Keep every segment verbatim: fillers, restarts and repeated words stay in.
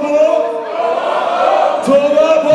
토와보! 토와보!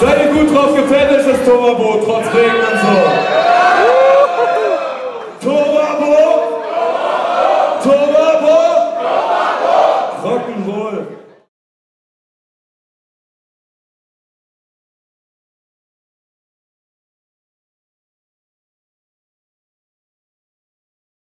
Seid ihr gut drauf gefällt, ist das TOWABO, trotz Regen und so. TOWABO! TOWABO! TOWABO! Rock'n'Roll!